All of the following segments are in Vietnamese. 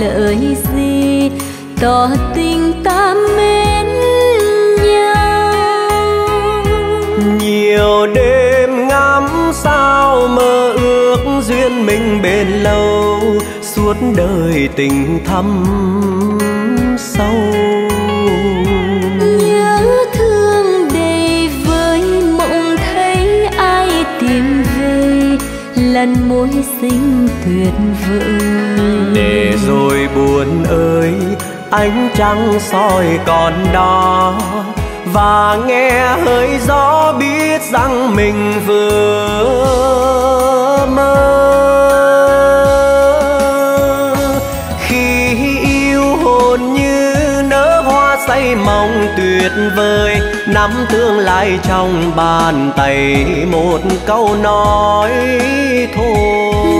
Lời gì tỏ tình ta mến nhau, nhiều đêm ngắm sao mơ ước duyên mình bền lâu, suốt đời tình thắm sâu. Nhớ thương đầy với mộng thấy ai tìm về lần mối xinh tuyệt vời. Để rồi buồn ơi ánh trăng soi còn đó, và nghe hơi gió biết rằng mình vừa mơ. Khi yêu hồn như nở hoa say mộng tuyệt vời, nắm tương lai trong bàn tay một câu nói thôi.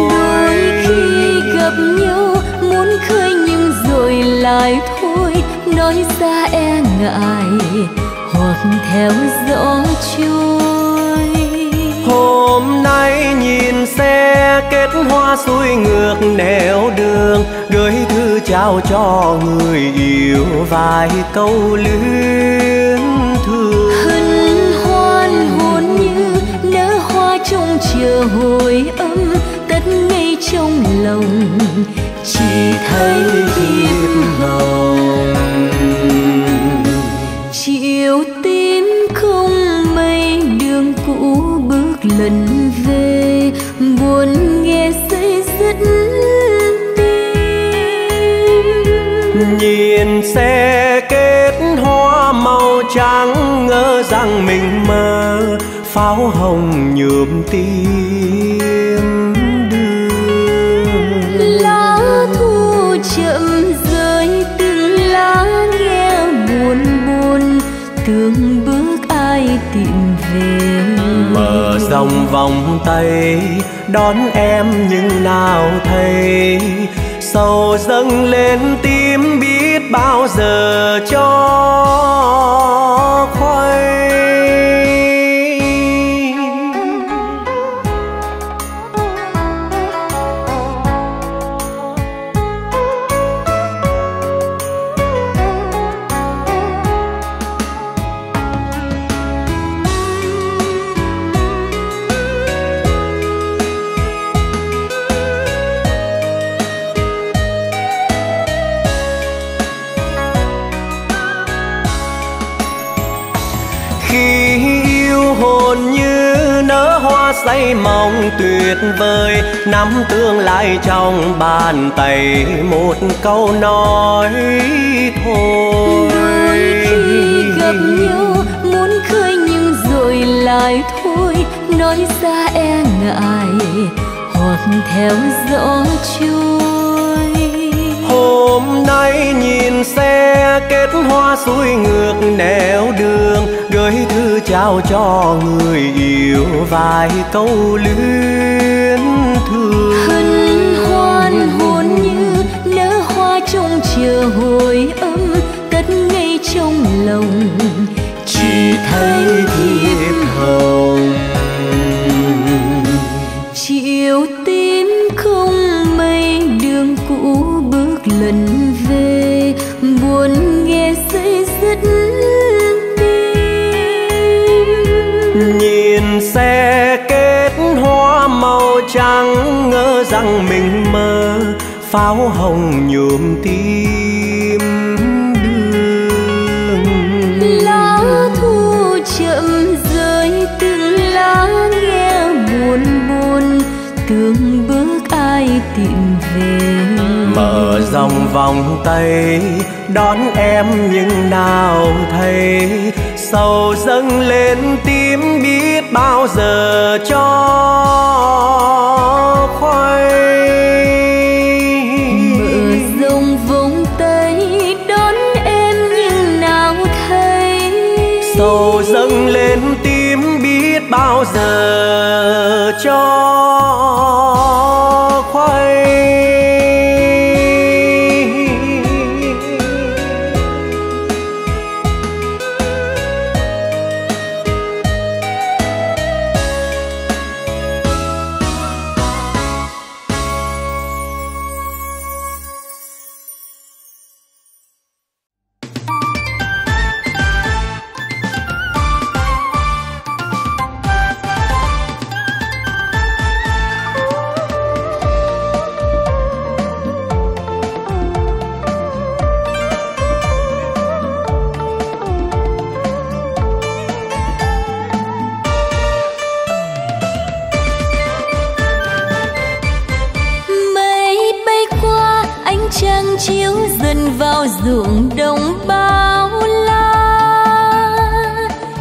Đôi khi gặp nhau muốn khơi nhưng rồi lại thôi, nói ra e ngại hoặc theo gió trôi. Hôm nay nhìn xe kết hoa xuôi ngược nẻo đường, gửi thư trao cho người yêu vài câu luyến thương. Hân hoan hồn như nở hoa trong chiều hồi âm, tất ngây trong lòng chỉ thấy tim hồng. Chiều tím không mây đường cũ bước lần về, buồn nghe say dứt tim. Nhìn xe kết hoa màu trắng, ngỡ rằng mình mơ pháo hồng nhuộm tim đường. Lá thu chậm rơi từng lá nghe buồn buồn, từng bước ai tìm về. Mở dòng vòng tay đón em nhưng nào thấy sầu dâng lên tim, biết bao giờ cho khuây. Say mộng tuyệt vời, nắm tương lai trong bàn tay một câu nói thôi. Đôi khi gặp nhau muốn khơi nhưng rồi lại thôi, nói ra e ngại hoặc theo gió trôi. Hôm nay nhìn xe kết hoa xuôi ngược nẻo đường, gửi thư trao cho người yêu vài câu luyến thương. Hân hoan hồn như nở hoa trong chiều hồi âm, cất ngây trong lòng chỉ thấy thiếp hồng. Chiều tím không mây đường cũ bước lần về, buồn nghe say dứt tim. Nhìn xe kết hoa màu trắng, ngỡ rằng mình mơ pháo hồng nhuộm tim đường. Lá thu chậm rơi từng lá nghe buồn buồn, từng bước ai tìm về. Mở dòng vòng tay đón em nhưng nào thấy sầu dâng lên tim, biết bao giờ cho khuây. dâng lên tim biết bao giờ cho khoay. Ruộng đồng bao la,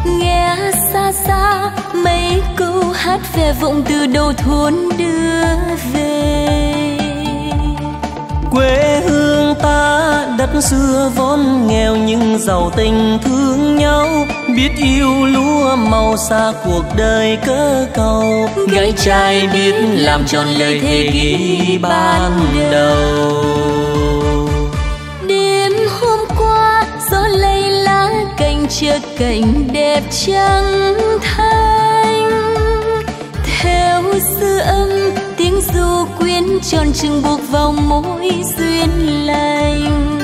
nghe xa xa mấy câu hát về vọng từ đầu thôn đưa về. Quê hương ta đất xưa vốn nghèo nhưng giàu tình thương nhau, biết yêu lúa màu xa cuộc đời cớ cầu. Gái trai biết làm tròn lời thề ghi ban đầu. Chiếc cảnh đẹp trắng thanh theo dư âm tiếng du quyến tròn trừng buộc vào mối duyên lành.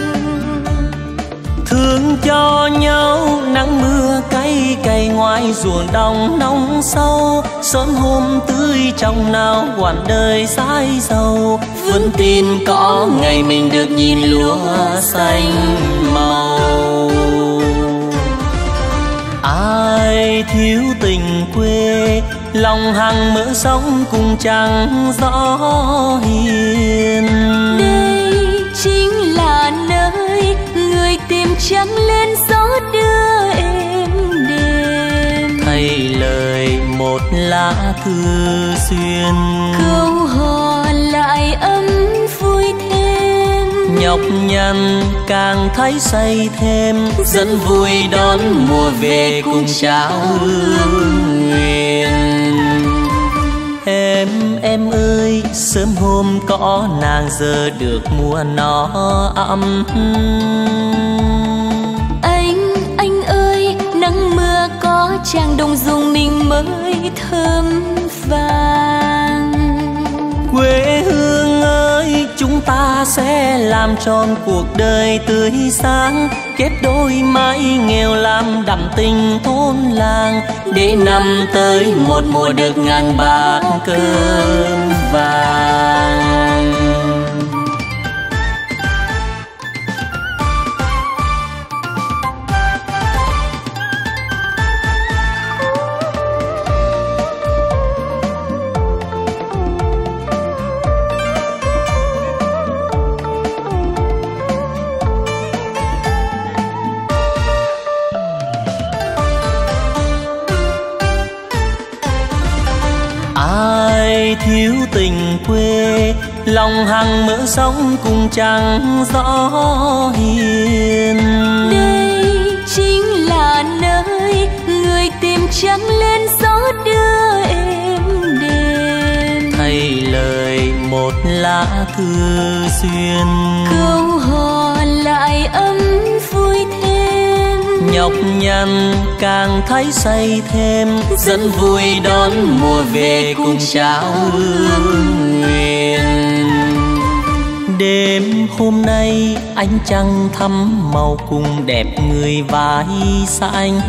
Thương cho nhau nắng mưa cay cày ngoài ruộng đồng nông sâu, sớm hôm tươi trong nào quản đời sai sầu, vẫn tin có ngày mình được nhìn lúa xanh màu. Ai thiếu tình quê lòng hằng mơ sống cùng chẳng gió hiền. Đây chính là nơi người tìm trắng lên gió đưa êm đềm, thay lời một lá thư xuyên câu hò lại ấm vui thêm, nhọc nhằn càng thấy say thêm, dẫn vui đón mùa về cùng trao hương nguyện. Em ơi sớm hôm có nàng giờ được mùa nó ấm. Anh ơi nắng mưa có chàng đồng dùng mình mới thơm vàng. Quê hương ơi chúng ta sẽ làm tròn cuộc đời tươi sáng, kết đôi mái nghèo làm đậm tình thôn làng, để năm tới một mùa được ngàn bát cơm vàng. Thiếu tình quê lòng hằng mơ sống cùng chẳng gió hiền. Đây chính là nơi người tìm trắng lên gió đưa êm đềm, thay lời một lá thư xuyên câu hò lại ấm vui thêm, nhọc nhằn càng thấy say thêm, dẫn vui đón mùa về cùng trao hương nguyện. Đêm hôm nay ánh trăng thắm màu cùng đẹp người vai xanh.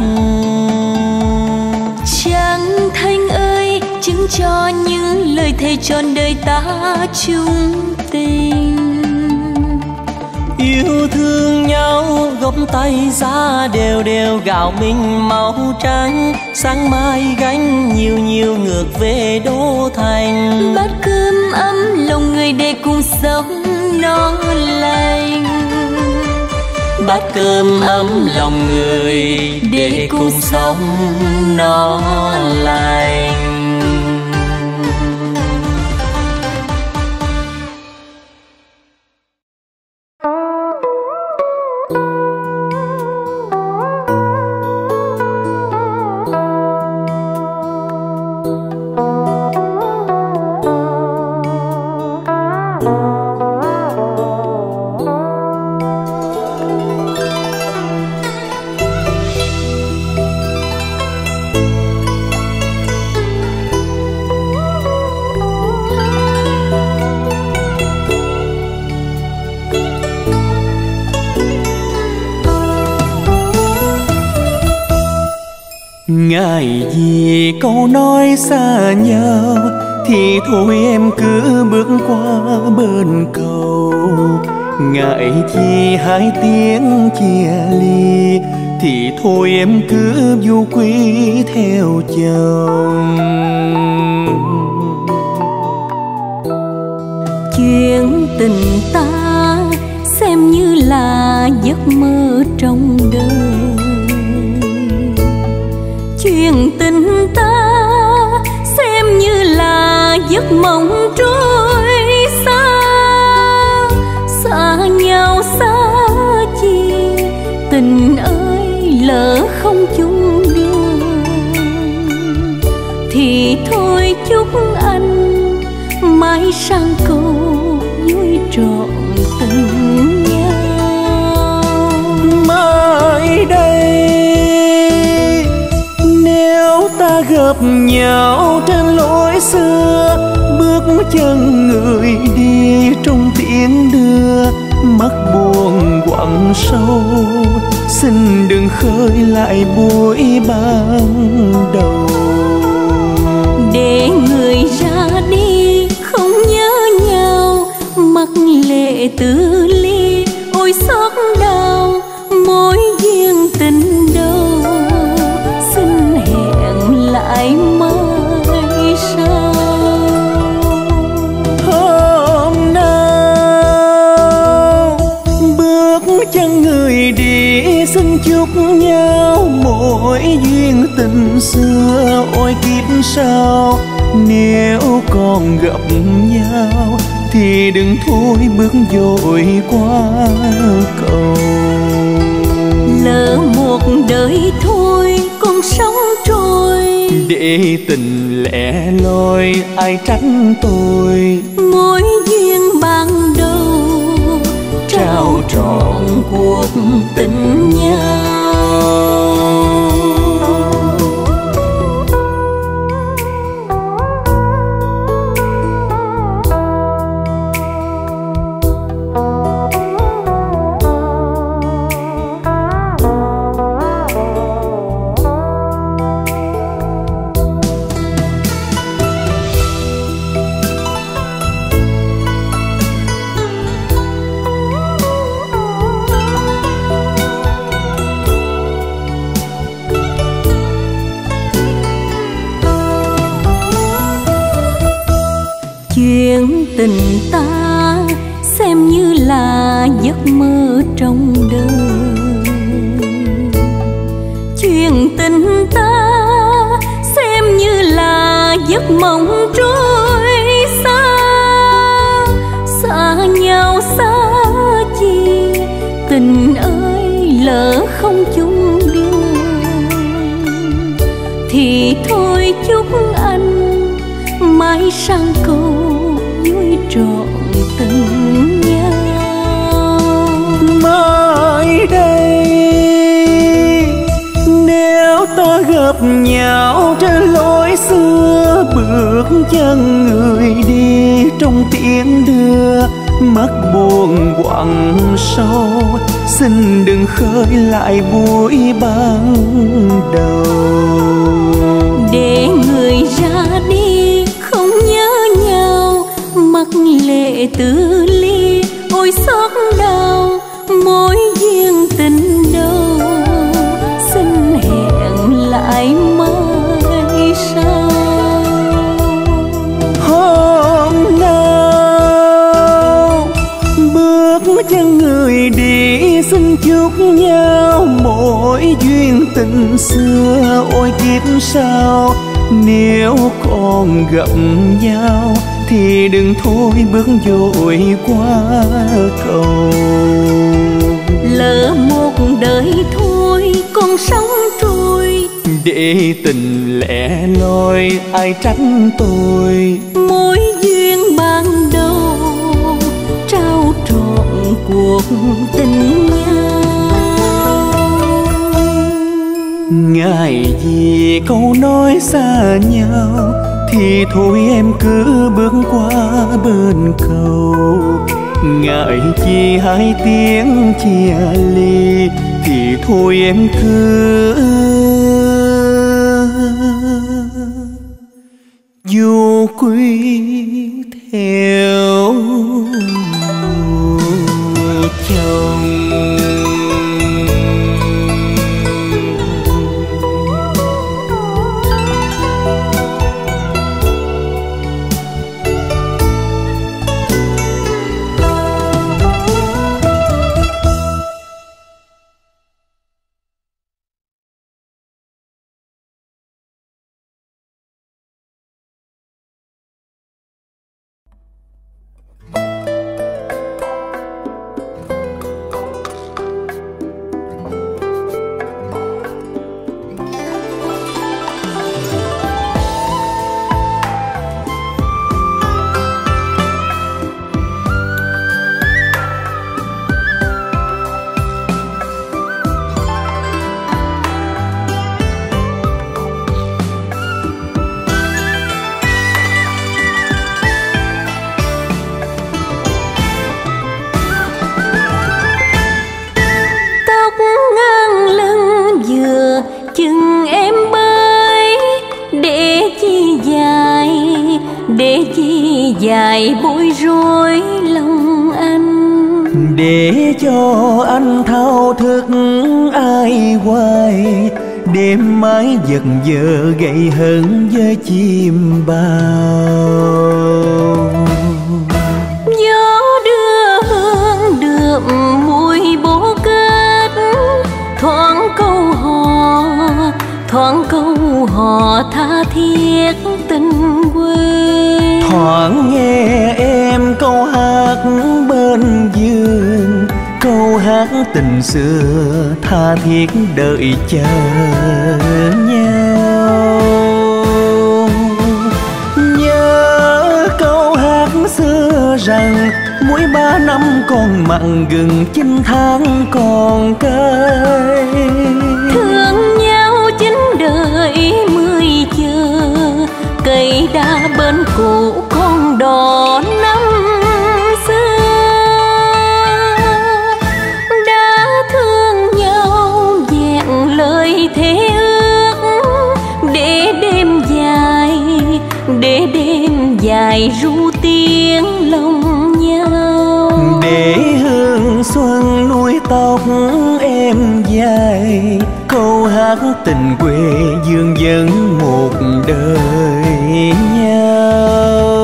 Trăng thanh ơi chứng cho những lời thề trọn đời ta chung tình, yêu thương nhau góp tay ra đều đều gạo mình màu trắng, sáng mai gánh nhiều nhiều ngược về đô thành, bát cơm ấm lòng người để cùng sống nó lành. Bát cơm ấm lòng người để cùng sống nó lành. Ngại gì câu nói xa nhau, thì thôi em cứ bước qua bên cầu. Ngại chi hai tiếng chia ly, thì thôi em cứ du quy theo chồng. Chuyện tình ta xem như là giấc mơ trong đời, chuyện tình ta xem như là giấc mộng trôi xa. Xa nhau xa chi tình ơi, lỡ không chung đường thì thôi chúc anh mãi sang câu vui trọn tình nhau. Mãi đây ta gặp nhau trên lối xưa, bước chân người đi trong tiễn đưa, mắt buồn quặn sâu, xin đừng khơi lại buổi ban đầu. Để người ra đi không nhớ nhau, mắt lệ tự ly, ôi xót đau mối duyên tình đầu. Mai sau hôm nào bước chân người đi, xin chúc nhau mỗi duyên tình xưa. Ôi kiếp sau nếu còn gặp nhau, thì đừng thôi bước vội qua cầu. Lỡ một đời thôi còn sống trôi, để tình lẻ loi ai tránh tôi. Mối duyên ban đầu trao trọn cuộc tình nhau. Tình ta xem như là giấc mơ trong đời, chuyện tình ta xem như là giấc mộng trôi xa. Xa nhau xa chi tình ơi, lỡ không chung đường thì thôi chúc anh mãi sang câu trọn tình nhau. Mãi đây nếu ta gặp nhau trên lối xưa, bước chân người đi trong tiễn đưa, mắt buồn quặn sâu, xin đừng khơi lại buổi ban đầu. Để người ra đi không nhớ nhau, mắt lệ tự ly, ôi xót đau mối duyên tình đầu. Xin hẹn lại mai sau hôm nào bước chân người đi, xin chúc nhau mỗi duyên tình xưa. Ôi kiếp sau nếu còn gặp nhau, thì đừng thôi bước vội qua cầu. Lỡ một đời thôi còn sống trôi, để tình lẻ loi ai tránh tôi. Mối duyên ban đầu trao trọn cuộc tình nhau. Ngại gì câu nói xa nhau, thì thôi em cứ bước qua bên cầu. Ngại chi hai tiếng chia ly, thì thôi em cứ du quy theo chồng. Dài bối rối lòng anh, để cho anh thao thức ai hoài, đêm mãi giật giờ gậy hận với chim bao. Gió đưa hương đượm mùi bố kết, thoáng câu hò tha thiết tình quê. Thoáng nghe em câu hát bên giường, câu hát tình xưa tha thiết đợi chờ nhau. Nhớ câu hát xưa rằng mỗi 3 năm còn mặn gừng, 9 tháng còn cay. Thương nhau 9 đời mới chờ, cây đa bên cũ con đò năm xưa. Đã thương nhau vẹn lời thế ước, để đêm dài ru tiếng lòng nhau. Để hương xuân nuôi tóc em dài, câu hát tình quê dương dâng một đời nhau.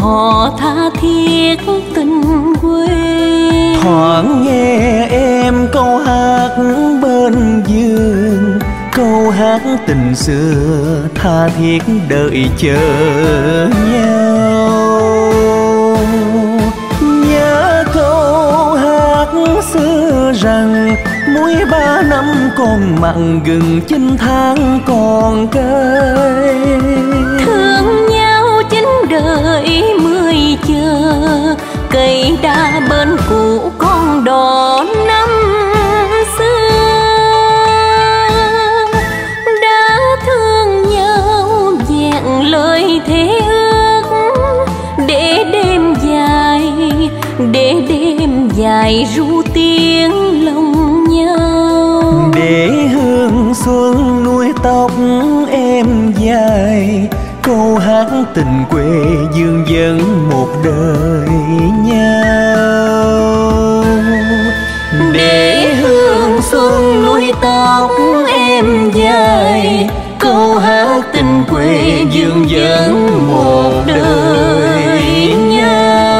Họ tha thiết tình quê. Thoáng nghe em câu hát bên giường, câu hát tình xưa tha thiết đợi chờ nhau. Nhớ câu hát xưa rằng mỗi 3 năm còn mặn gừng, 9 tháng còn cay. Thương nhau 9 đời mới chờ, cây đa bên cũ con đò năm xưa. Đã thương nhau vẹn lời thế ước, để đêm dài ru tiếng lòng nhau. Để hương xuân nuôi tóc em dài, câu hát tình quê dương dâng một đời nhau. Để hương xuân nuôi tóc em dài, câu hát tình quê dương dâng một đời nhau.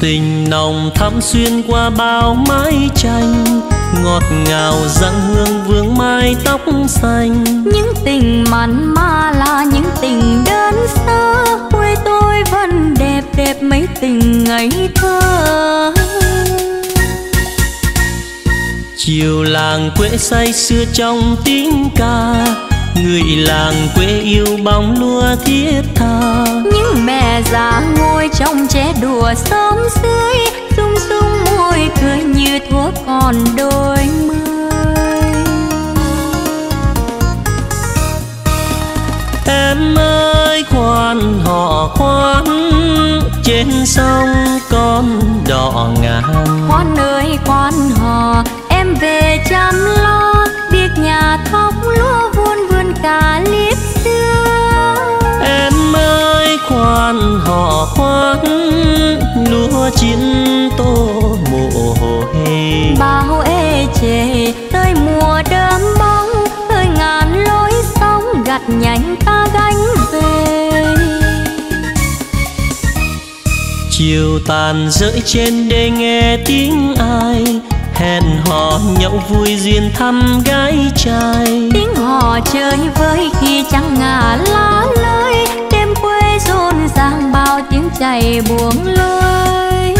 Tình nồng thắm xuyên qua bao mái tranh, ngọt ngào dặn hương vương mai tóc xanh. Những tình mặn mà là những tình đơn sơ, quê tôi vẫn đẹp đẹp mấy tình ngày thơ. Chiều làng quê say xưa trong tiếng ca, người làng quê yêu bóng lúa thiết tha. Những mẹ già ngồi trong trẻ đùa xóm dưới, rung rung môi cười như thuốc còn đôi mươi. Em ơi khoan họ khoan, trên sông con đỏ ngàn. Khoan ơi khoan họ, em về chăm lo việc nhà thóc lúa vuôn vườn cà liếp xưa. Em ơi khoan họ khoan, lúa chín tô mồ hôi. Bao ê chề tới mùa đơm bóng, tới ngàn lối sóng gặt nhánh ta gánh về. Chiều tàn rưỡi trên đê nghe tiếng ai, hẹn hò nhậu vui duyên thăm gái trai. Tiếng hò chơi với khi trăng ngả lá lơi, đêm quê rộn ràng bao tiếng chày buông lơi.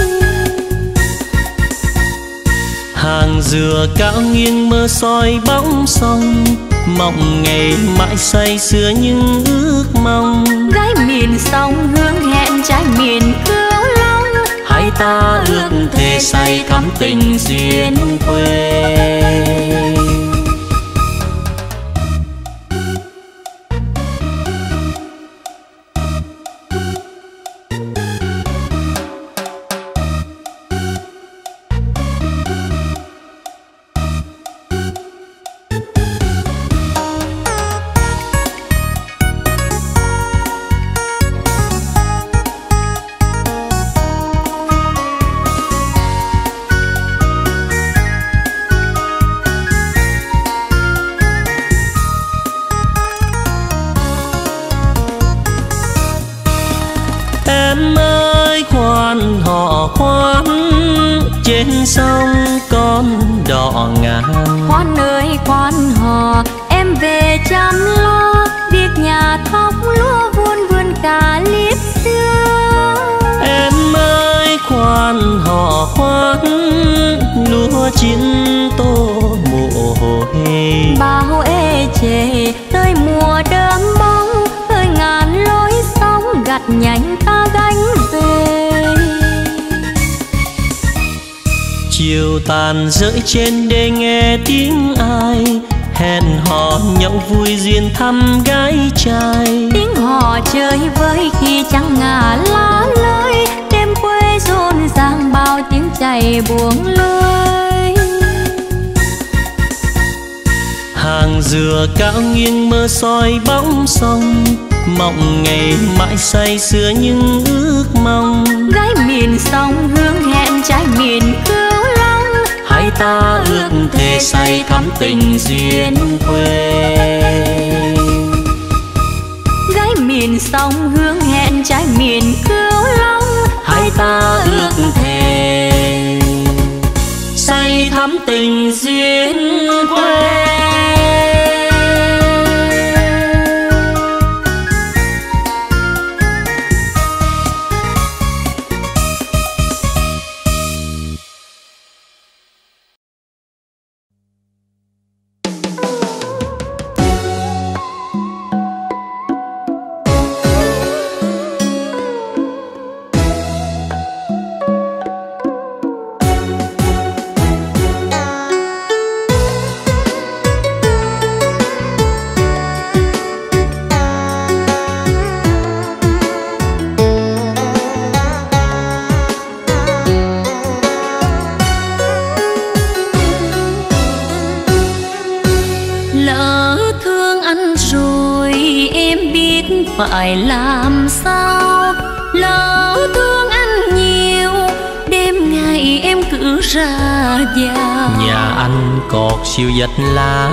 Hàng dừa cao nghiêng mơ soi bóng sông, mộng ngày mãi say sưa những ước mong. Gái miền sông hướng hẹn trai miền Cửu Long, hai ta ước thề say thắm tình duyên quê. Trên sông con đỏ ngàn. Khoan ơi khoan hò, em về chăm lo việc nhà thóc lúa vuôn vườn cà liếp xưa. Em ơi khoan hò khoan, lúa chín tô mồ hôi. Bao ê chề tới mùa đơm bóng, tới ngàn lối sóng gặt nhánh ta gánh về. Chiều tàn rưỡi trên đê nghe tiếng ai, hẹn hò nhậu vui duyên thăm gái trai. Tiếng hò chơi với khi trăng ngả lá lơi, đêm quê rộn ràng bao tiếng chày buông lơi. Hàng dừa cao nghiêng mơ soi bóng sông, mộng ngày mãi say sưa những ước mong. Gái miền sông hướng hẹn trai miền Cửu Long, hai ta ước thề say thắm tình duyên quê. Gái miền sông hướng hẹn trai miền Cửu Long, hai ta ước thề say thắm tình duyên quê. Phải làm sao lỡ thương anh nhiều, đêm ngày em cứ ra vào. Nhà anh cột siêu dạch lá,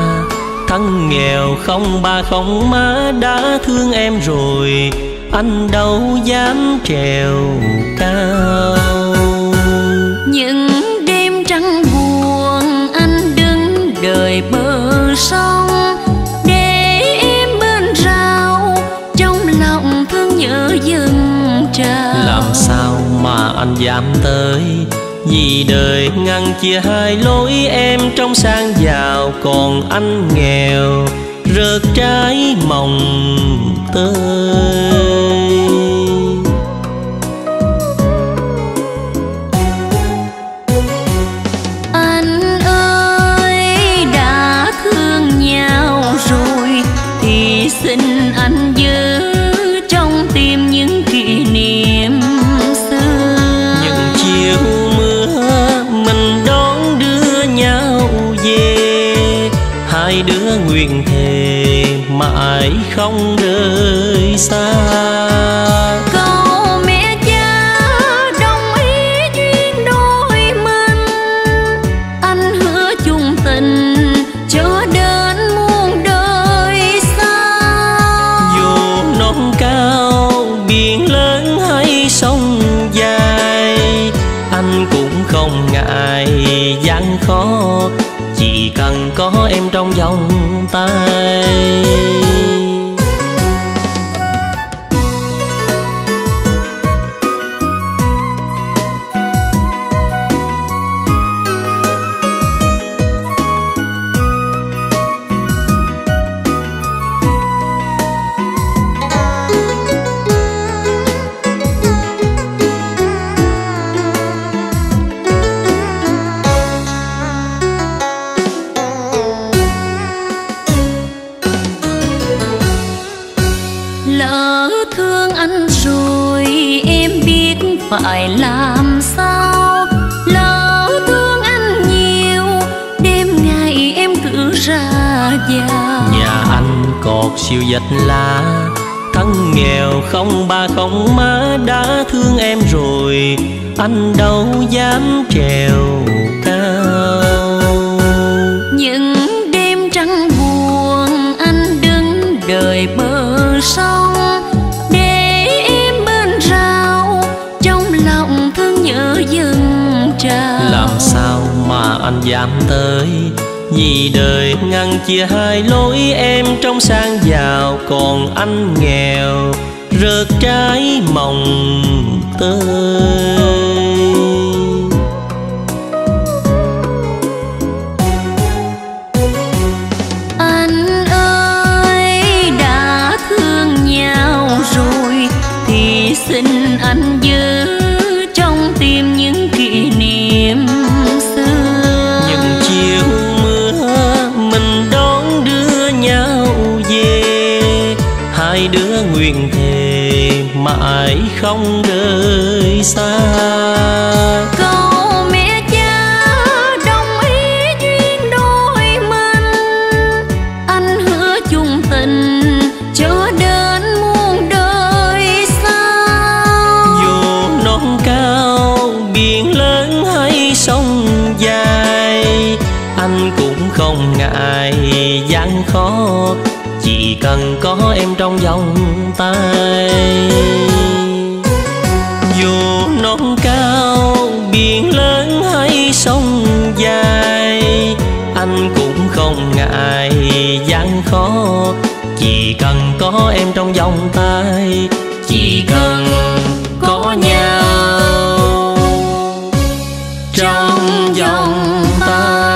thân nghèo không ba không má, đã thương em rồi anh đâu dám trèo cao. làm sao mà anh dám tới, vì đời ngăn chia hai lối, em trong sang giàu còn anh nghèo rớt trái mồng tơi. Anh ơi đã thương nhau rồi thì xin anh giữ trong tim những kỷ niệm xưa, những chiều mưa mình đón đưa nhau về, hai đứa nguyện thề mãi không rời xa. Cầu mẹ cha đồng ý duyên đôi mình, anh hứa chung tình cho đến muôn đời xa. Dù non cao biển lớn hay sông dài, anh cũng không ngại gian khó, chỉ cần có em trong vòng tay. Phải làm sao lỡ thương anh nhiều, đêm ngày em cứ ra vào. Nhà anh cột siêu dạch lá, thân nghèo không ba không má, đã thương em rồi anh đâu dám trèo cao. Những đêm trăng buồn anh đứng đợi bờ sông, làm sao mà anh dám tới, vì đời ngăn chia hai lối, em trong sang giàu còn anh nghèo rớt trái mồng tơi. Anh ơi đã thương nhau rồi thì xin anh giữ trong tim những kỷ niệm xưa, những chiều mưa mình đón đưa nhau về, hai đứa nguyện thề mãi không rời xa. Cầu mẹ cha đồng ý duyên đôi mình, anh hứa chung tình cho đến muôn đời xa. Dù non cao biển lớn hay sông dài, anh cũng không ngại gian khó, chỉ cần có em trong vòng tay. Dù non cao biển lớn hay sông dài, anh cũng không ngại gian khó, chỉ cần có em trong vòng tay, chỉ cần có nhau trong vòng tay.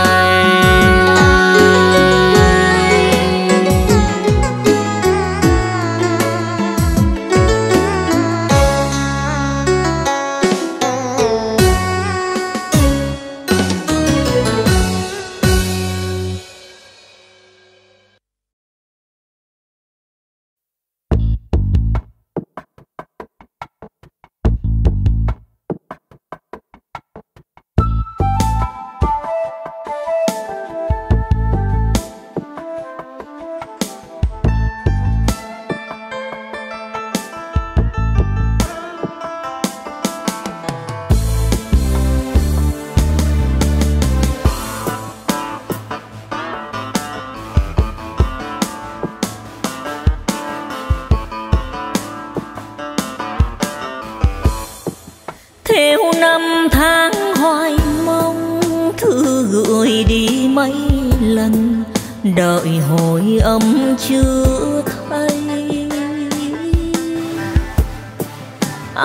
Đợi hồi âm chưa thấy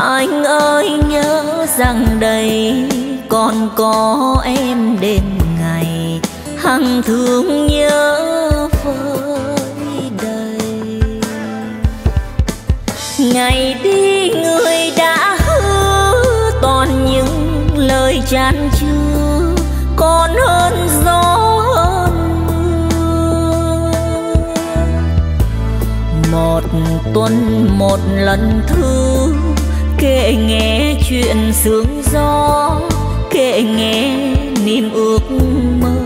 Anh ơi nhớ rằng đây còn có em đêm ngày hằng thương nhớ với đây. Ngày đi người đã hứa toàn những lời chán chứa, còn hơn gió hơn mưa. Một tuần một lần thư kể nghe chuyện sương gió, kể nghe niềm ước mơ.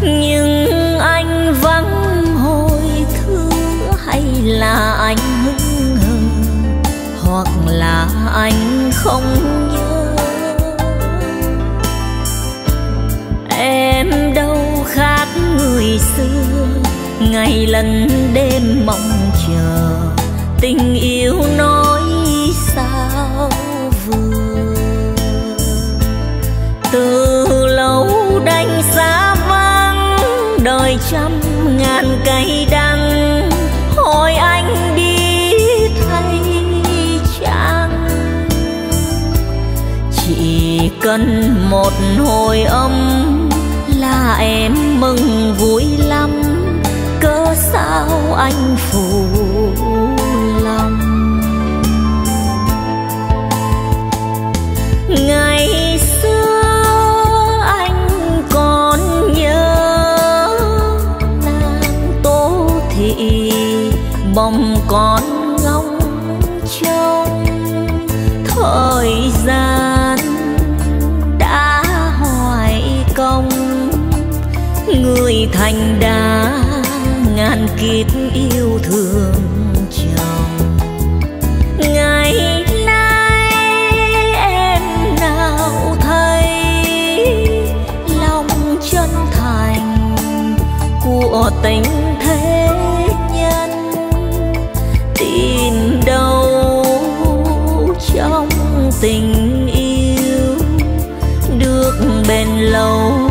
Nhưng anh vắng hồi thứ, hay là anh hững hờ, hoặc là anh không nhớ. Em đâu khác người xưa, ngày lần đêm mong chờ tình yêu nói sao vừa. Từ lâu đánh giá vắng đời trăm ngàn cay đắng, hỏi anh đi thay chăng? Chỉ cần một hồi âm là em mừng vui lắm, cớ sao anh phụ lòng. Ngày xưa anh còn nhớ nàng Tô Thị, bồng con ngóng trông. Thời gian đã hoài công, người thành đá ngàn kiếp yêu thương. Ngày nay em nào thấy lòng chân thành của tình thế nhân, tìm đâu trong tình yêu được bền lâu,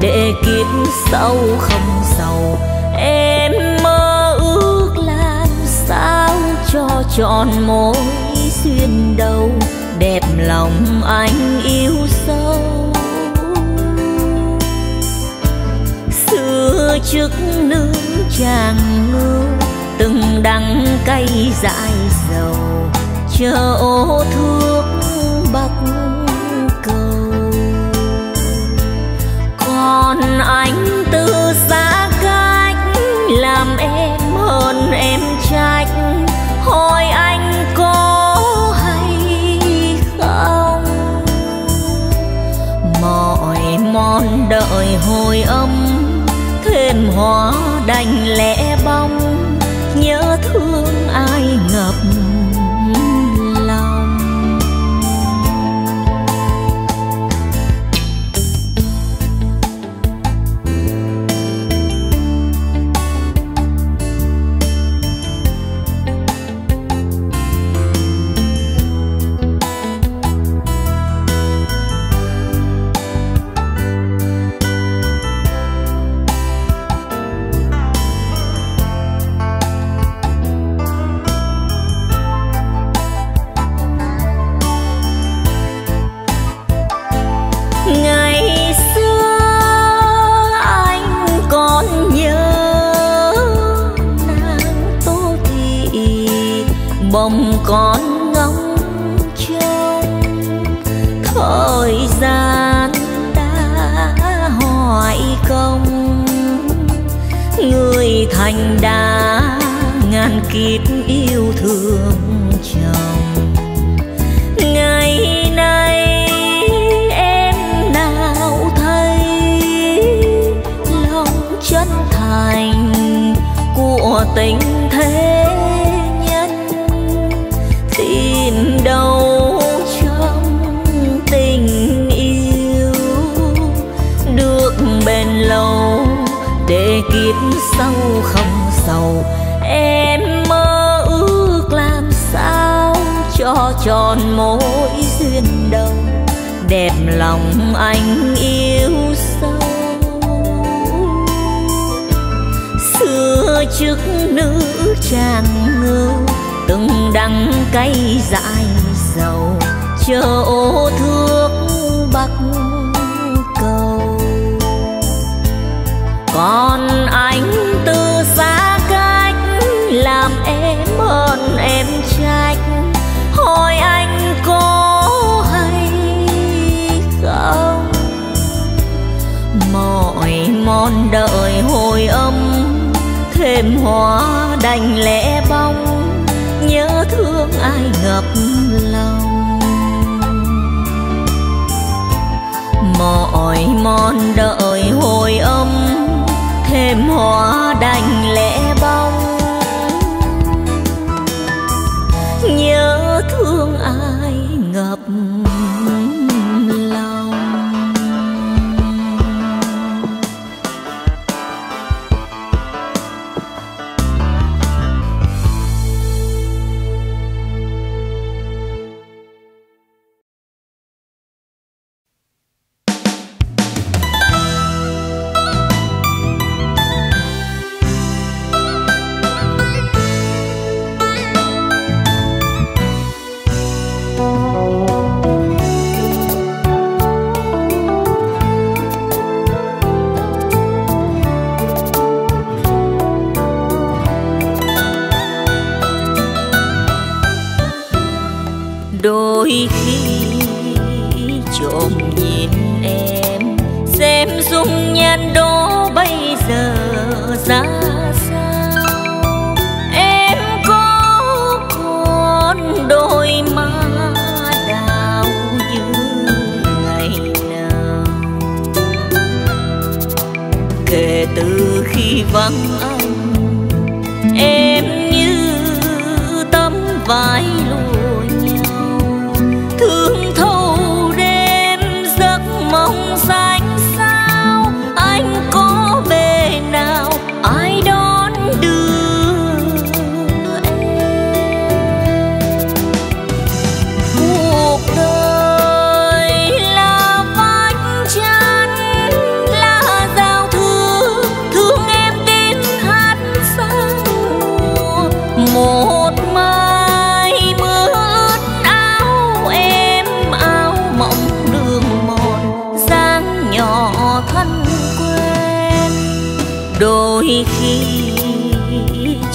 để kiếp sau không sầu em mơ ước làm sao cho trọn mối duyên đầu, đẹp lòng anh yêu sâu. Xưa trước nữ chàng ngư từng đắng cay dại dầu, chờ ô thước bắc cầu. Còn anh từ xa cách làm em hơn em trách, hỏi anh có hay không? Mọi mòn đợi hồi âm thêm hóa đành lẽ bóng, nhớ thương ai ngập lòng. Bồng con ngóng trông, thời gian đã hoài công. Người thành đá ngàn kiếp yêu thương chồng. Ngày nay em nào thấy lòng chân thành của tình thế, tìm đâu trong tình yêu được bền lâu, để kiếp sau không sầu em mơ ước làm sao cho tròn mối duyên đầu, đẹp lòng anh yêu sâu. Xưa trước nữ chàng ngư đắng cay dại dầu chờ ô thước Bắc Cầu. Còn anh từ xa cách làm em hơn em trách, hỏi anh có hay không? Mọi mòn đợi hồi âm thêm hóa đành lẽ bóng, nhớ thương ai ngập lòng. Mọi mòn đợi hồi âm thêm hóa đành lẽ bóng, nhớ thương ai ngập lòng. Đôi khi trộm nhìn em, xem dung nhan đó bây giờ ra sao. Em có con đôi má đào như ngày nào. Kể từ khi vắng anh, em như tấm vải lụa,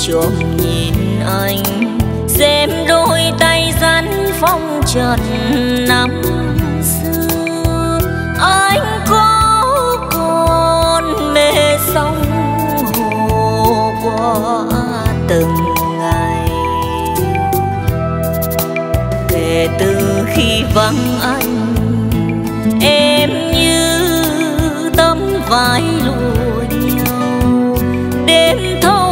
trộm nhìn anh xem đôi tay rắn phong trần năm xưa. Anh có con mê sông hồ qua từng ngày. Kể từ khi vắng anh, em như tấm vải lụa điêu, đêm thâu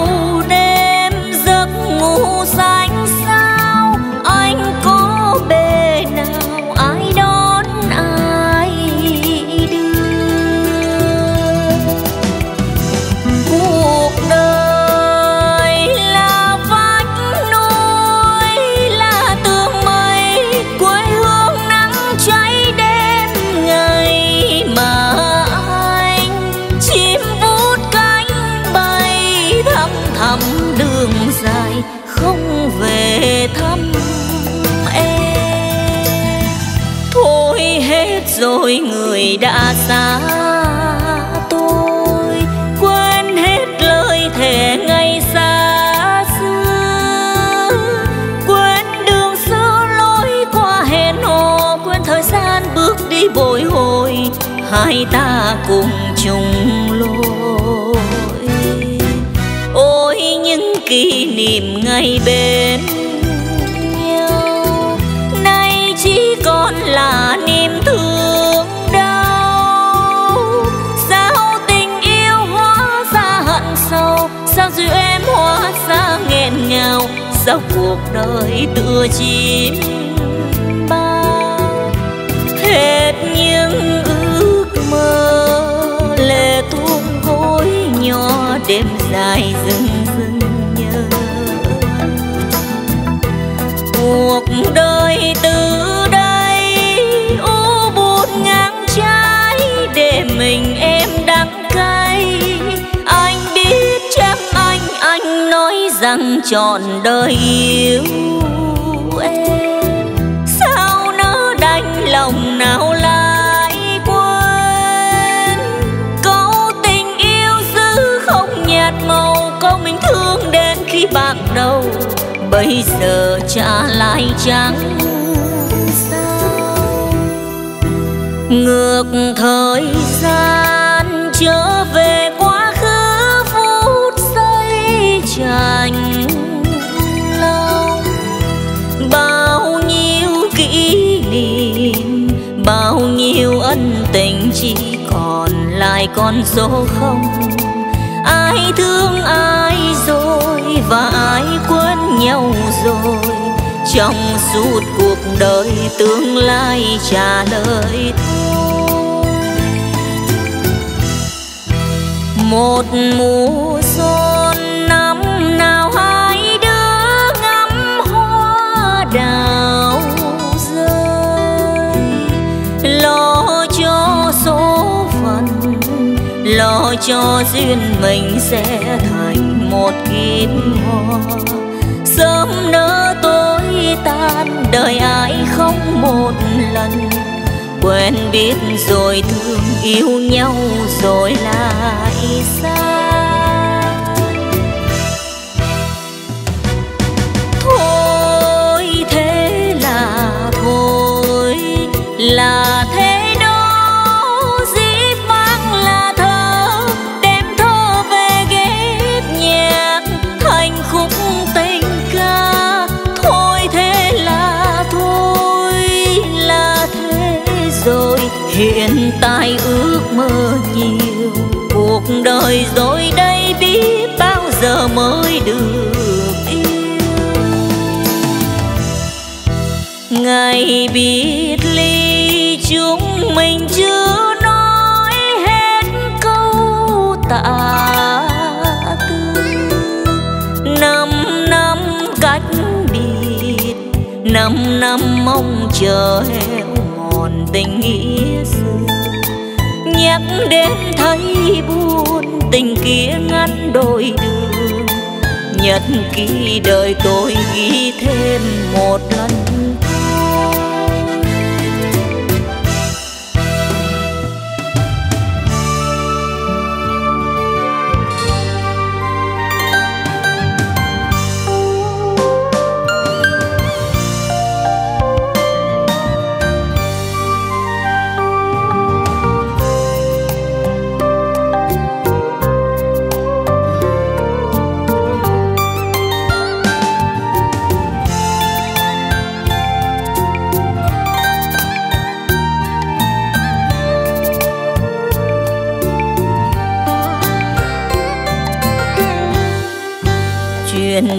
rồi người đã xa tôi, quên hết lời thề ngày xa xưa, quên đường xưa lối qua hẹn hò, quên thời gian bước đi bồi hồi, hai ta cùng chung lối. Ôi những kỷ niệm ngày bên nhau, nay chỉ còn là niềm thương. Sao dịu em hóa ra nghẹn ngào, sao cuộc đời tựa chim bao hết những ước mơ, lệ tuôn gối nhỏ đêm dài rừng rừng nhớ. Cuộc đời từ đây u buồn ngang trái, để mình em đắng cay. Anh biết chắc anh nói rằng trọn đời yêu bây giờ trả lại chẳng sao. Ngược thời gian trở về quá khứ phút giây chành lòng, bao nhiêu kỷ niệm, bao nhiêu ân tình chỉ còn lại con số không. Ai thương ai rồi và ai quên nhau rồi, trong suốt cuộc đời tương lai trả lời thôi. Một mùa xuân năm nào hai đứa ngắm hoa đào rơi, lo cho số phận, lo cho duyên mình sẽ thành một kiếp mò. Sớm nỡ tối tan đời ai không một lần, quen biết rồi thương yêu nhau rồi lại xa. Thôi thế là thôi, là thế hiện tại ước mơ nhiều, cuộc đời rồi đây biết bao giờ mới được yêu. Ngày biệt ly chúng mình chưa nói hết câu tạ tư, 5 năm cách biệt, 5 năm mong chờ em tình nghĩa xưa. Nhắc đến thấy buồn tình kia ngăn đôi đường, nhật ký đời tôi ghi thêm một lần thôi.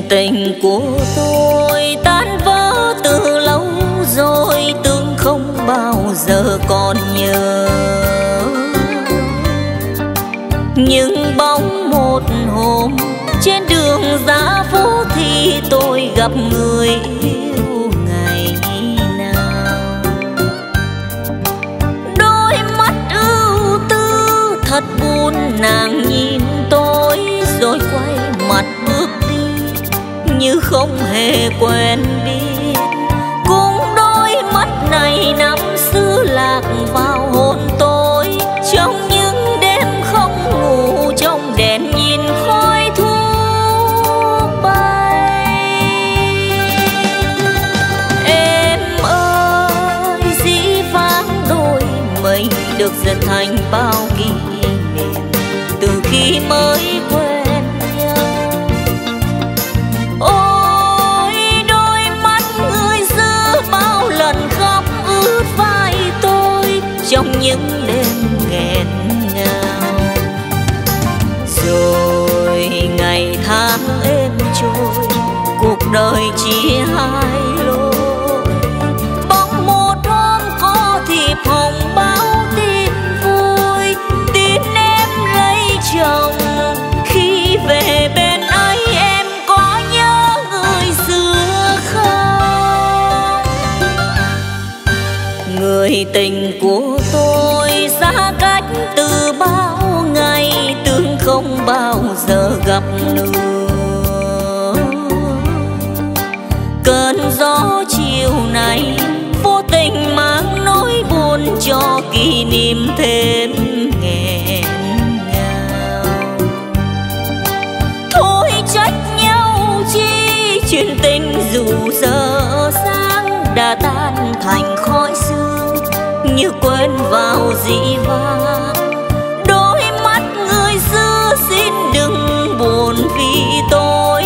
Tình của tôi tan vỡ từ lâu rồi, tương không bao giờ còn nhớ. Nhưng bóng một hôm trên đường dã phố thì tôi gặp người yêu ngày nào. Đôi mắt ưu tư thật buồn, nàng nhìn tôi rồi quay mặt bước như không hề quen biết. Cũng đôi mắt này năm xưa lạc vào hồn tôi, trong những đêm không ngủ, trong đèn nhìn khói thuốc bay. Em ơi dĩ vãng đôi mình được dệt thành bao kỷ niệm từ khi mới quen. Trong những đêm nghẹn ngào rồi ngày tháng êm trôi, cuộc đời chia hai lối. Bóng một hôm có thiệp hồng báo tin vui, tin em lấy chồng. Khi về bên ấy em có nhớ người xưa không? Người tình của tôi xa cách từ bao ngày, tương không bao giờ gặp nữa. Cơn gió chiều này vô tình mang nỗi buồn cho kỷ niệm thêm nghẹn ngào. Thôi trách nhau chi chuyện tình dù giờ sáng đã tan thành khói sương như quên vào dĩ vãng. Đôi mắt người xưa xin đừng buồn vì tôi,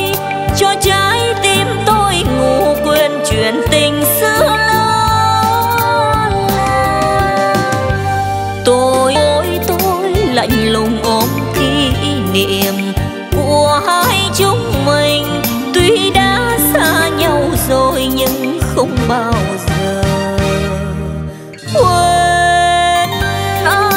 cho trái tim tôi ngủ quên chuyện tình xưa lắm. Tôi lạnh lùng ôm kỷ niệm của hai chúng mình, tuy đã xa nhau rồi nhưng không bao giờ quên anh.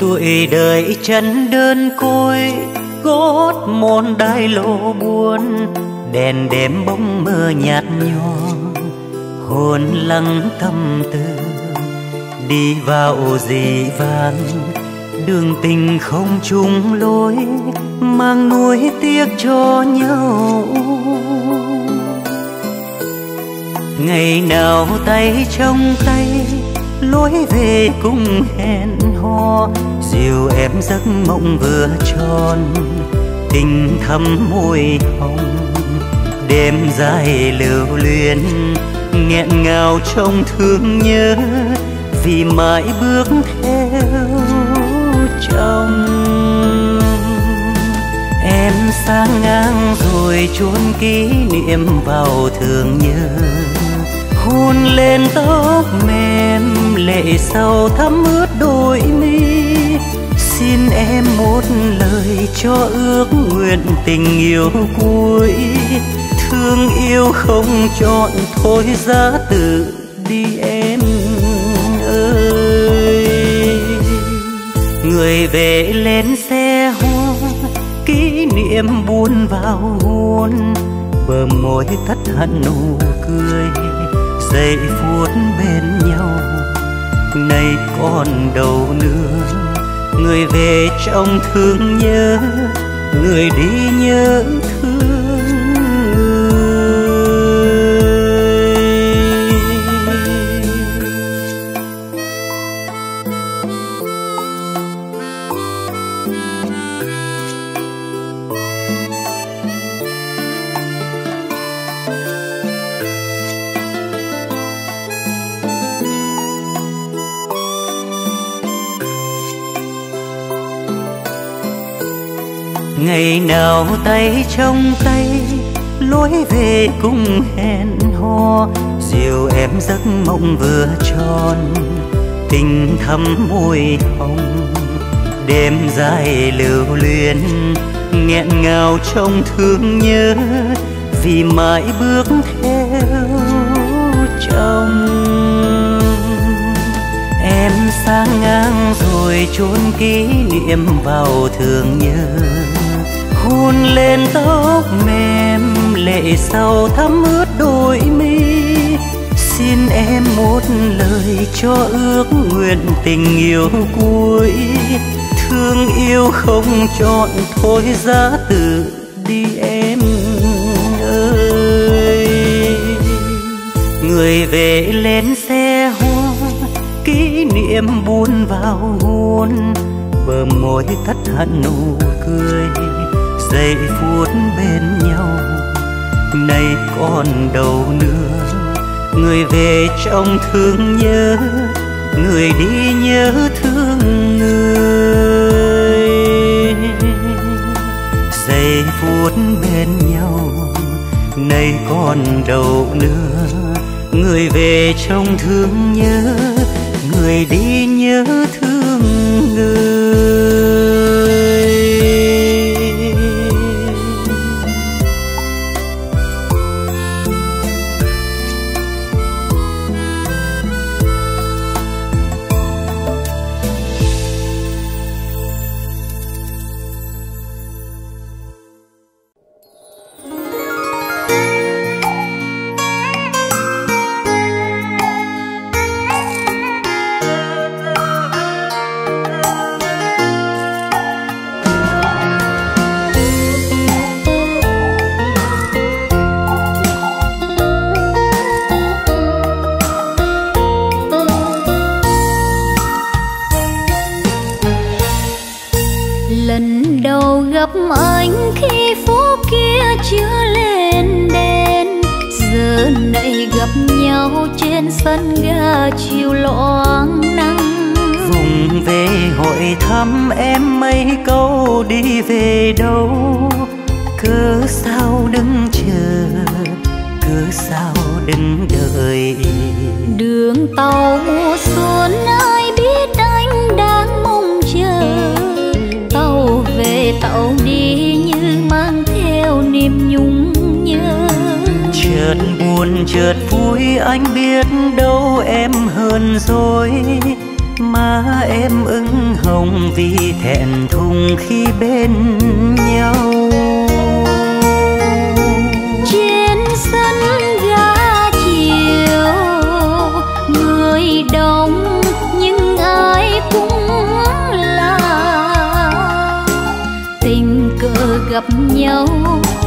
Tuổi đời chân đơn côi, gót mòn đai lộ buồn, đèn đêm bóng mưa nhạt nhòa, hồn lắng tâm tư đi vào dĩ vãng. Đường tình không chung lối, mang nuối tiếc cho nhau. Ngày nào tay trong tay, lối về cùng hẹn hò, dìu em giấc mộng vừa tròn, tình thắm môi hồng. Đêm dài lưu luyến, nghẹn ngào trong thương nhớ, vì mãi bước theo chồng. Em xa ngang rồi chôn kỷ niệm vào thương nhớ, hôn lên tóc mềm, lệ sầu thấm ướt đôi mi. Xin em một lời cho ước nguyện tình yêu cuối, thương yêu không chọn thôi giá tự đi em ơi. Người về lên xe hoa, kỷ niệm buồn vào hôn, bờ môi thất hận nụ cười giây phút bên nhau. Nay còn đâu nữa, người về trong thương nhớ, người đi nhớ thương người. Ngày nào tay trong tay, lối về cùng hẹn hò, dìu em giấc mộng vừa tròn, tình thắm môi hồng. Đêm dài lưu luyến, nghẹn ngào trong thương nhớ, vì mãi bước theo chồng. Em xa ngang rồi chôn kỷ niệm vào thương nhớ, hôn lên tóc mềm, lệ sầu thấm ướt đôi mi. Xin em một lời cho ước nguyện tình yêu cuối, thương yêu không chọn thôi giá tự đi em ơi. Người về lên xe hoa, kỷ niệm buồn vào hôn, bờ môi thất hận nụ cười giây phút bên nhau. Nay còn đâu nữa, người về trong thương nhớ, người đi nhớ thương người. Giây phút bên nhau, nay còn đâu nữa, người về trong thương nhớ, người đi nhớ thương người. gặp anh khi phố kia chưa lên đèn, giờ này gặp nhau trên sân ga chiều loáng nắng. Vùng về hỏi thăm em mấy câu đi về đâu, cớ sao đứng chờ, cớ sao đứng đợi. Đường tàu mùa xuân ai biết anh đang mong chờ, tàu về tàu đi như mang theo niềm nhung nhớ. Chợt buồn chợt vui anh biết đâu em hơn rồi, má em ửng hồng vì thẹn thùng khi bên nhau. Trên sân ga chiều người đông nhưng ai cũng là tình cờ gặp nhau,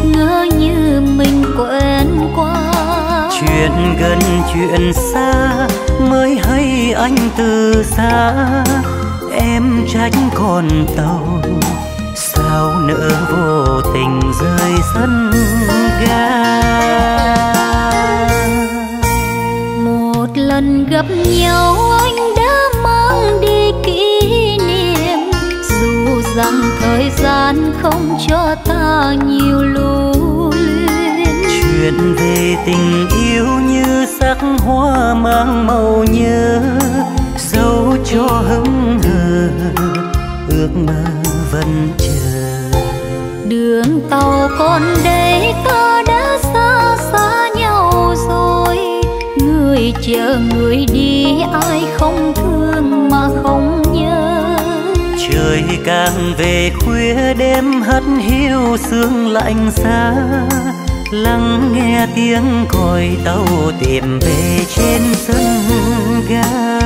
ngỡ như mình quen qua. Chuyện gần chuyện xa mới hay anh từ xa, em trách con tàu sao nỡ vô tình rơi sân ga. Một lần gặp nhau anh đã mang đi kỷ niệm, dù rằng thời gian không cho ta nhiều lưu luyến. Chuyện về tình yêu như sắc hoa mang màu nhớ, dẫu cho hững hờ ước mơ vẫn chờ. Đường tàu còn đây ta đã xa xa nhau rồi, người chờ người đi ai không thương mà không nhớ. Trời càng về khuya đêm hắt hiu sương lạnh giá, lắng nghe tiếng còi tàu tìm về trên sân ga.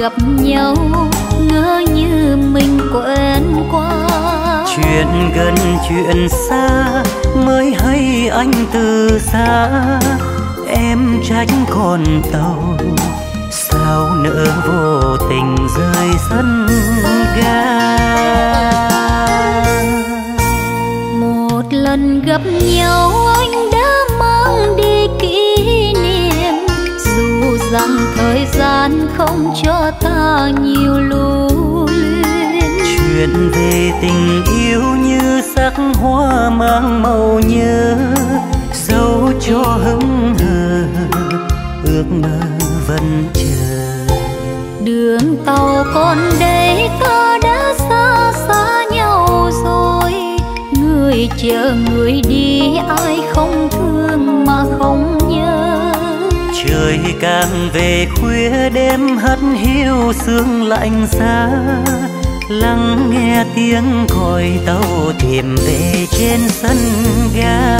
Gặp nhau ngỡ như mình quen qua, chuyện gần chuyện xa mới hay anh từ xa, em trách con tàu sao nỡ vô tình rơi sân ga. Một lần gặp nhau anh đã mang đi kỷ niệm, dù rằng thời gian không cho ta nhiều lưu luyến. Chuyện về tình yêu như sắc hoa mang màu nhớ, dẫu cho hững hờ ước mơ vẫn chờ. Đường tàu còn đây ta đã xa xa nhau rồi, người chờ người đi ai không thương mà không nhớ. Trời càng về khuya đêm hắt hiu sương lạnh giá, lắng nghe tiếng còi tàu tìm về trên sân ga.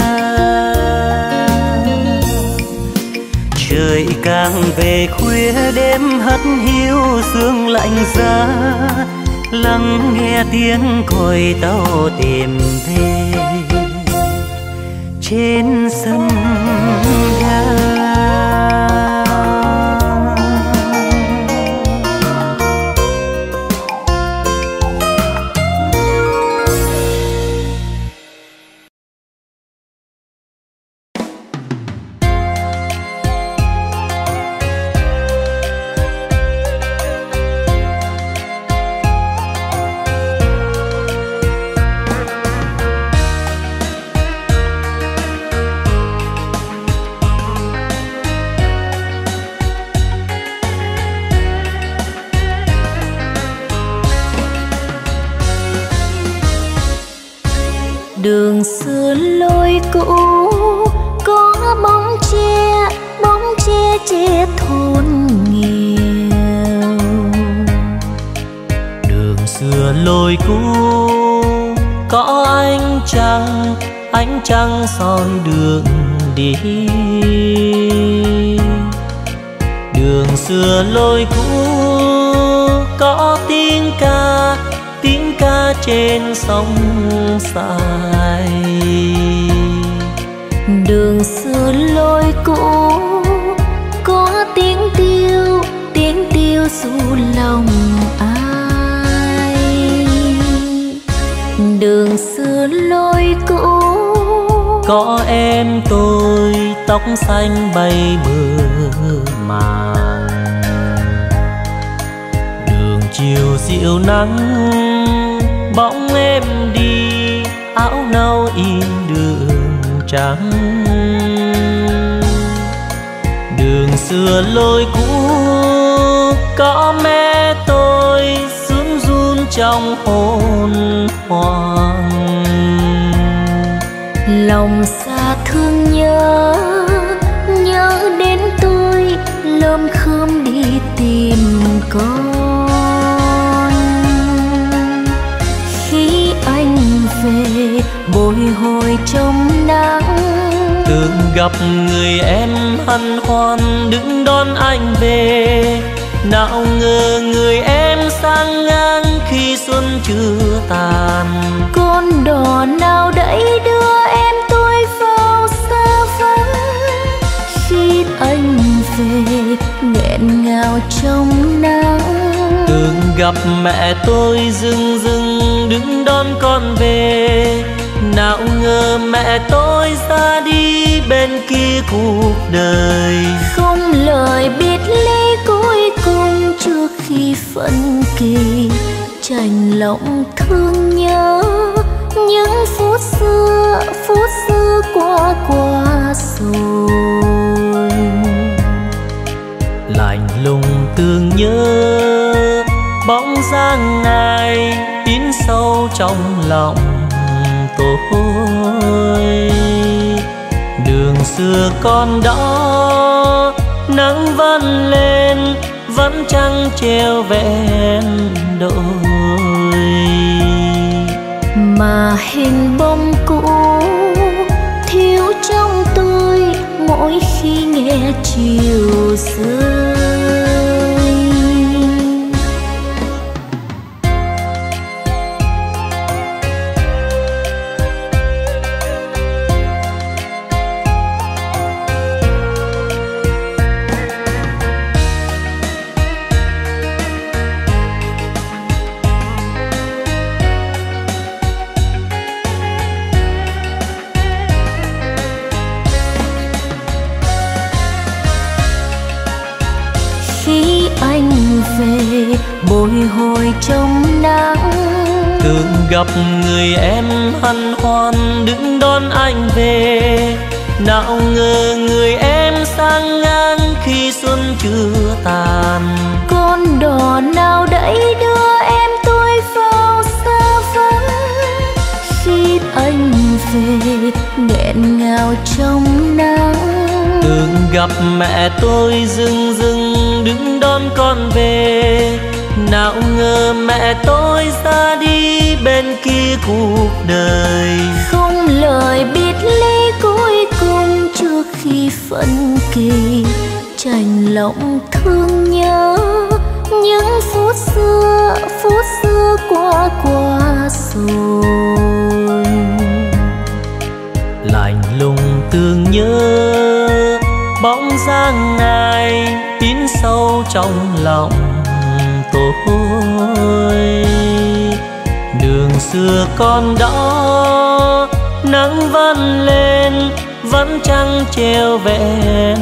Trời càng về khuya đêm hắt hiu sương lạnh giá, lắng nghe tiếng còi tàu tìm về trên sân ga. Đường xưa lối cũ có bóng tre, bóng chia thôn nghèo, đường xưa lối cũ có ánh trăng soi đường đi. Đường xưa lối cũ có tiếng ca trên sông Sài. Đường xưa lối cũ có tiếng tiêu ru lòng ai. Đường xưa lối cũ có em tôi tóc xanh bay mơ màng. Đường chiều dịu nắng bóng em đi áo nâu in đường trắng. Đường xưa lối cũ có mẹ tôi sướng run trong hồn hoàng. Lòng xa thương nhớ, nhớ đến tôi lơm khơm đi tìm con. Khi anh về bồi hồi trong nắng, tưởng gặp người em hân hoan đứng đón anh về. Nào ngờ người em sang ngang khi xuân chưa tàn. Con đò nào đẩy đưa em tôi vào xa vắng. Khi anh về nghẹn ngào trong nắng, tưởng gặp mẹ tôi dưng dưng đứng đón con về. Nào ngờ mẹ tôi ra đi bên kia cuộc đời, không lời biệt ly cuối cùng trước khi phân kỳ. Chành lòng thương nhớ những phút xưa qua rồi. Lạnh lùng tương nhớ bóng dáng ngài in sâu trong lòng tôi. Đường xưa còn đó nắng vẫn lên vẫn trăng treo vẹn đôi, mà hình bóng cũ thiếu trong tôi mỗi khi nghe chiều rơi. Bồi hồi trong nắng, tưởng gặp người em hân hoan đứng đón anh về. Nào ngờ người em sang ngang khi xuân chưa tàn. Con đò nào đẩy đưa em tôi vào xa vắng. Khi anh về nghẹn ngào trong nắng, tưởng gặp mẹ tôi dưng dưng đứng đón con về. Nào ngờ mẹ tôi ra đi bên kia cuộc đời, không lời biệt ly cuối cùng trước khi phân kỳ. Chành lòng thương nhớ những phút xưa qua rồi. Lạnh lùng tương nhớ bóng dáng ngài in sâu trong lòng tôi. Đường xưa còn đó nắng vẫn lên vẫn trăng treo vẹn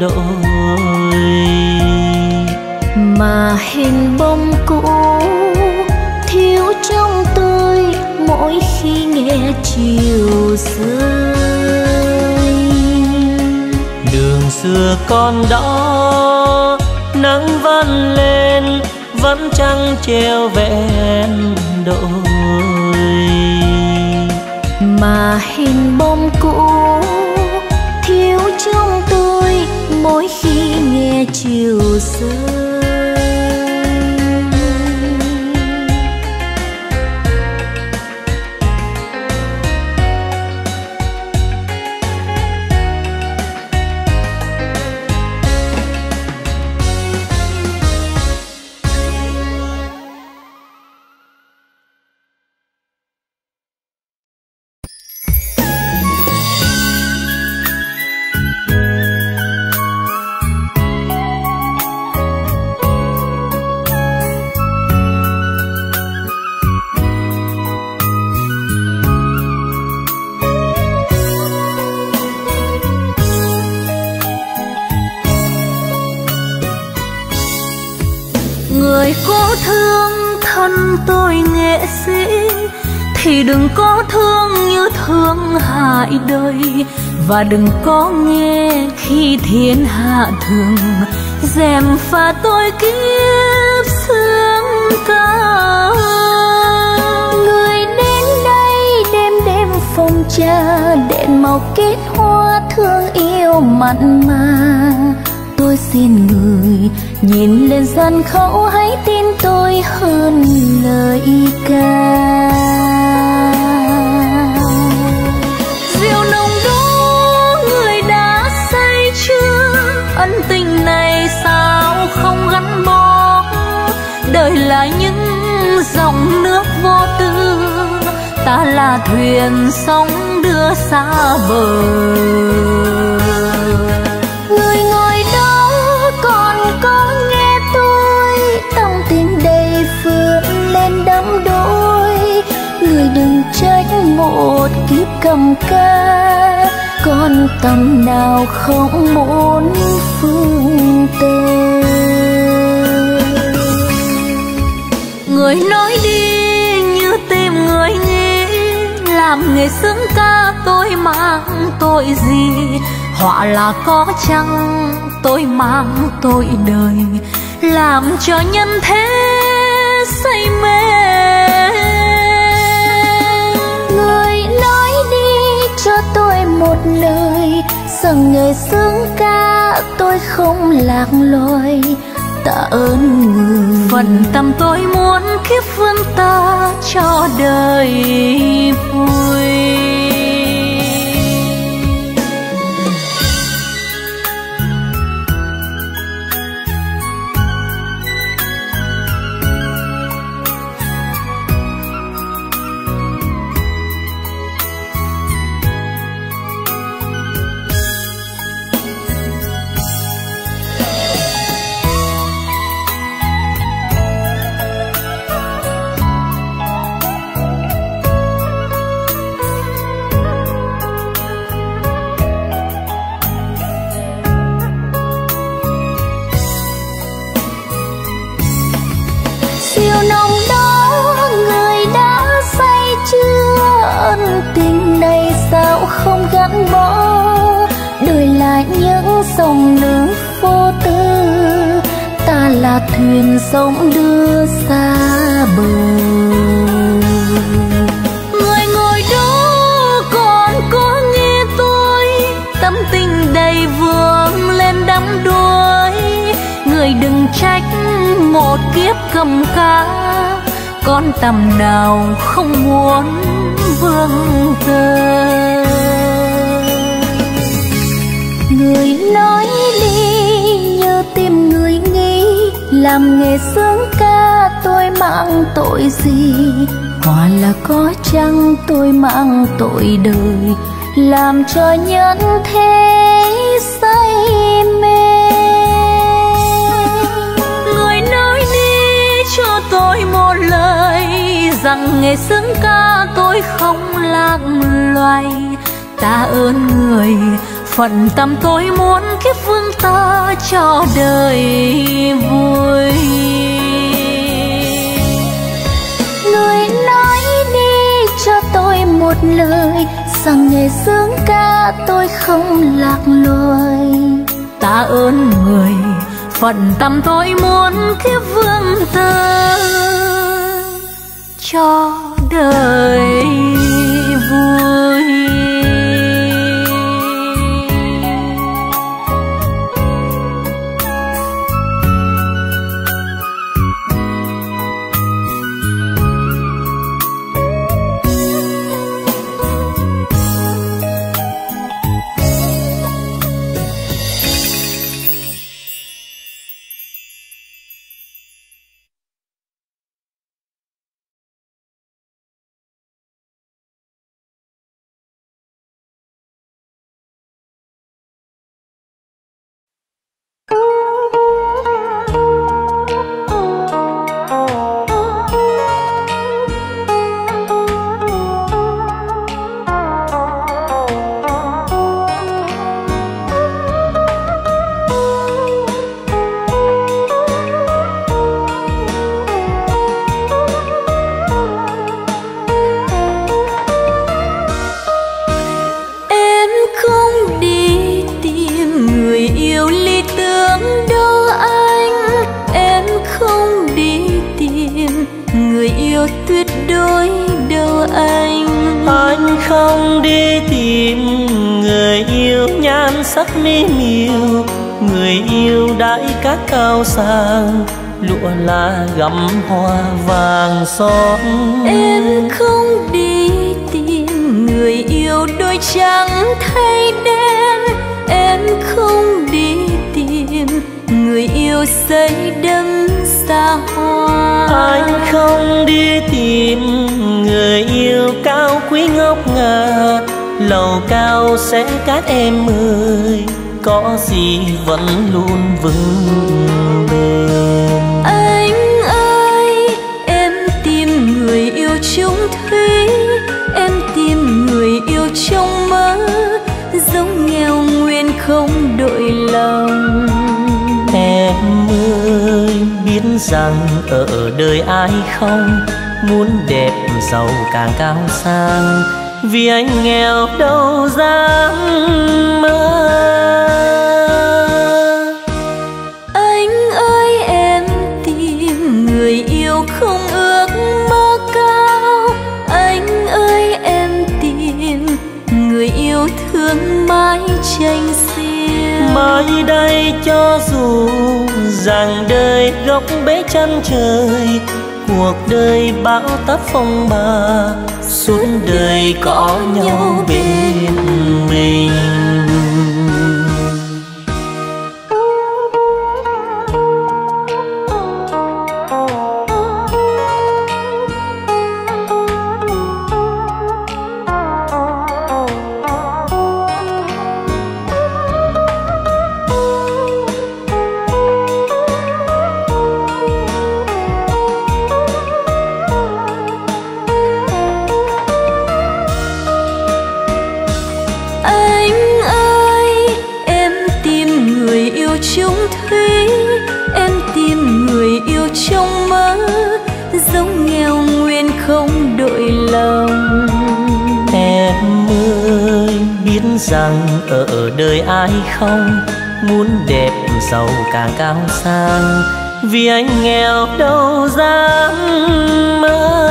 đôi, mà hình bóng cũ thiếu trong tôi mỗi khi nghe chiều rơi. Đường xưa còn đó nắng vẫn lên vẫn trăng treo vẹn đôi, mà hình bóng cũ thiếu trong tôi. mỗi khi nghe chiều rơi. Đừng có thương như thương hại đời, và đừng có nghe khi thiên hạ thường gièm pha tôi kiếp xương ca. Người đến đây đêm đêm phong cha, đèn màu kết hoa thương yêu mặn mà. Tôi xin người nhìn lên sân khấu, hãy tin tôi hơn lời ca. Ân tình này sao không gắn bó, đời là những dòng nước vô tư, ta là thuyền sóng đưa xa bờ. Người ngồi đó còn có nghe tôi, tông tình đầy phương lên đắm đôi. Người đừng trách một kiếp cầm ca, con tâm nào không muốn phương tê. Người nói đi như tim người nghĩ, làm nghề sướng ca tôi mang tội gì? Họa là có chăng tôi mang tội đời, làm cho nhân thế say mê. Cho tôi một lời rằng nghề sướng ca tôi không lạc lối, tạ ơn người phần tâm tôi muốn kiếp vươn ta cho đời vui. Không gắn bó, đời là những dòng nước vô tư, ta là thuyền sóng đưa xa bờ. Người ngồi đó còn có nghe tôi, tâm tình đầy vương lên đắm đuối. Người đừng trách một kiếp cầm ca, con tầm nào không muốn vương tơ. Người nói đi như tim người nghĩ, làm nghề sướng ca tôi mang tội gì? Họa là có chăng tôi mang tội đời, làm cho nhân thế say mê. Người nói đi cho tôi một lời rằng nghề sướng ca tôi không lạc loài, ta ơn người phần tâm tôi muốn kiếp vương ta cho đời vui. Người nói đi cho tôi một lời rằng nghề sướng ca tôi không lạc lối, ta ơn người phần tâm tôi muốn kiếp vương ta cho đời vui. đi tìm người yêu nhan sắc mỹ miều, người yêu đãi các cao sang, lụa lá gặm hoa vàng son. Em không đi tìm người yêu đôi trắng thay đen, em không đi tìm người yêu say đắm xa hoa. Anh không đi tìm người yêu cao quý ngọc ngà, lầu cao sẽ các em ơi, có gì vẫn luôn vững bền. Anh ơi, em tìm người yêu chung thủy, em tìm người yêu trong mơ, giống nghèo nguyên không đổi lòng. Em ơi, biết rằng ở đời ai không muốn đẹp giàu càng cao sang, vì anh nghèo đâu dám mơ. Anh ơi, em tìm người yêu không ước mơ cao, anh ơi, em tìm người yêu thương mãi tranh xiêu. Mãi đây cho dù rằng đời góc bể chân trời, cuộc đời bão táp phong ba, suốt đời có nhau bên mình. Rằng ở đời ai không muốn đẹp giàu càng cao sang, vì anh nghèo đâu dám mơ.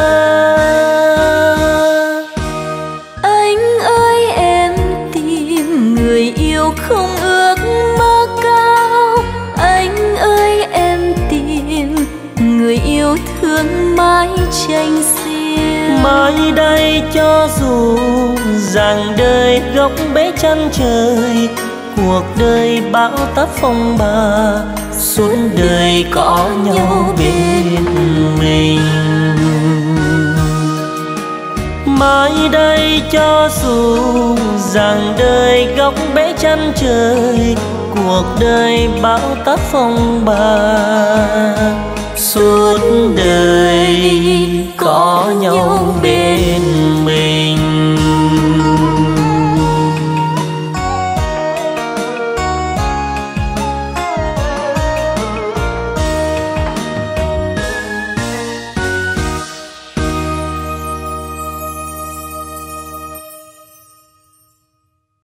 Anh ơi, em tìm người yêu không ước mơ cao, anh ơi, em tìm người yêu thương mãi tranh xiêu. Mãi đây cho dù rằng đời góc bể chân trời, cuộc đời bão táp phong ba, suốt đời có nhau bên mình. Mãi đây cho dù rằng đời góc bể chân trời, cuộc đời bão táp phong ba, suốt đời có nhau bên